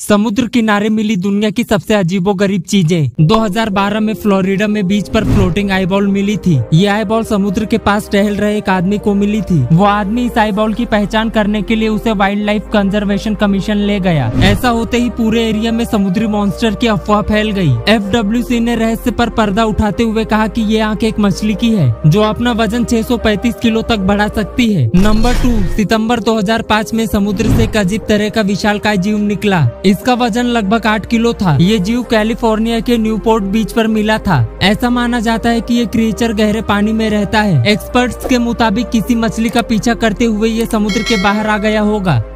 समुद्र किनारे मिली दुनिया की सबसे अजीबोगरीब चीजें। 2012 में फ्लोरिडा में बीच पर फ्लोटिंग आईबॉल मिली थी। ये आईबॉल समुद्र के पास टहल रहे एक आदमी को मिली थी। वो आदमी इस आईबॉल की पहचान करने के लिए उसे वाइल्ड लाइफ कंजर्वेशन कमीशन ले गया। ऐसा होते ही पूरे एरिया में समुद्री मॉन्स्टर की अफवाह फैल गई। FWC ने रहस्य पर पर्दा उठाते हुए कहा कि ये आंख एक मछली की है जो अपना वजन 635 किलो तक बढ़ा सकती है। नंबर 2, सितम्बर 2005 में समुद्र से एक अजीब तरह का विशालकाय जीव निकला। इसका वजन लगभग 8 किलो था। ये जीव कैलिफोर्निया के न्यूपोर्ट बीच पर मिला था। ऐसा माना जाता है कि ये क्रीचर गहरे पानी में रहता है। एक्सपर्ट्स के मुताबिक किसी मछली का पीछा करते हुए ये समुद्र के बाहर आ गया होगा।